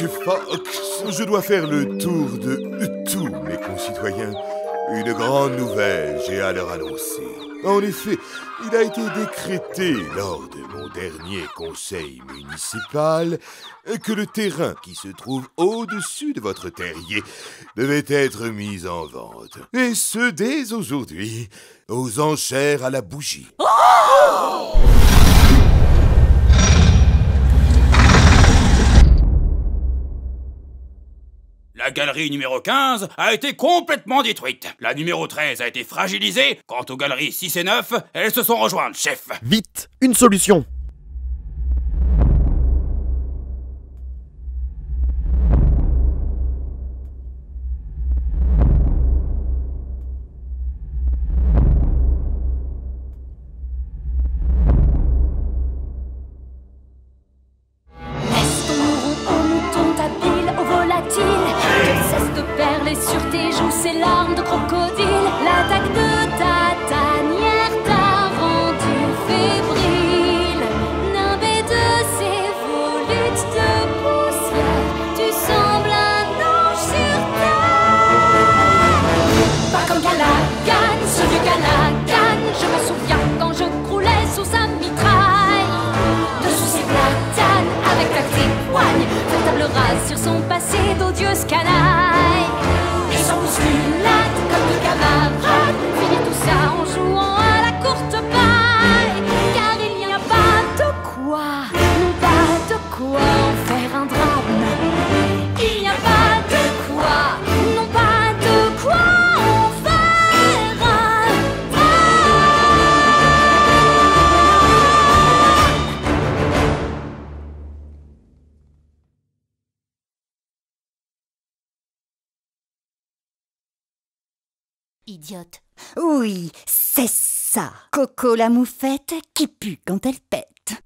Monsieur Fox, je dois faire le tour de tous mes concitoyens. Une grande nouvelle, j'ai à leur annoncer. En effet, il a été décrété lors de mon dernier conseil municipal que le terrain qui se trouve au-dessus de votre terrier devait être mis en vente. Et ce, dès aujourd'hui, aux enchères à la bougie. Oh! La galerie numéro 15 a été complètement détruite. La numéro 13 a été fragilisée. Quant aux galeries 6 et 9, elles se sont rejointes, chef. Vite, une solution. Sur tes joues, ces larmes de crocodile, l'attaque de ta tanière t'a rendu fébrile. Nimbé de ces volutes de poussière, tu sembles un ange sur terre. Pas comme Galagan, ceux du Galagan. Je me souviens quand je croulais sous sa mitraille. Dessous ses platanes, avec ta témoigne, la table rase sur son passé d'odieuse canaille. Comme des camarades, fini tout ça en jouant à la courte paille. Car il n'y a pas de quoi, non pas de quoi en faire un drame. Il n'y a pas de quoi, non pas de quoi en faire un drame. Idiote. Oui, c'est ça. Coco la moufette qui pue quand elle pète.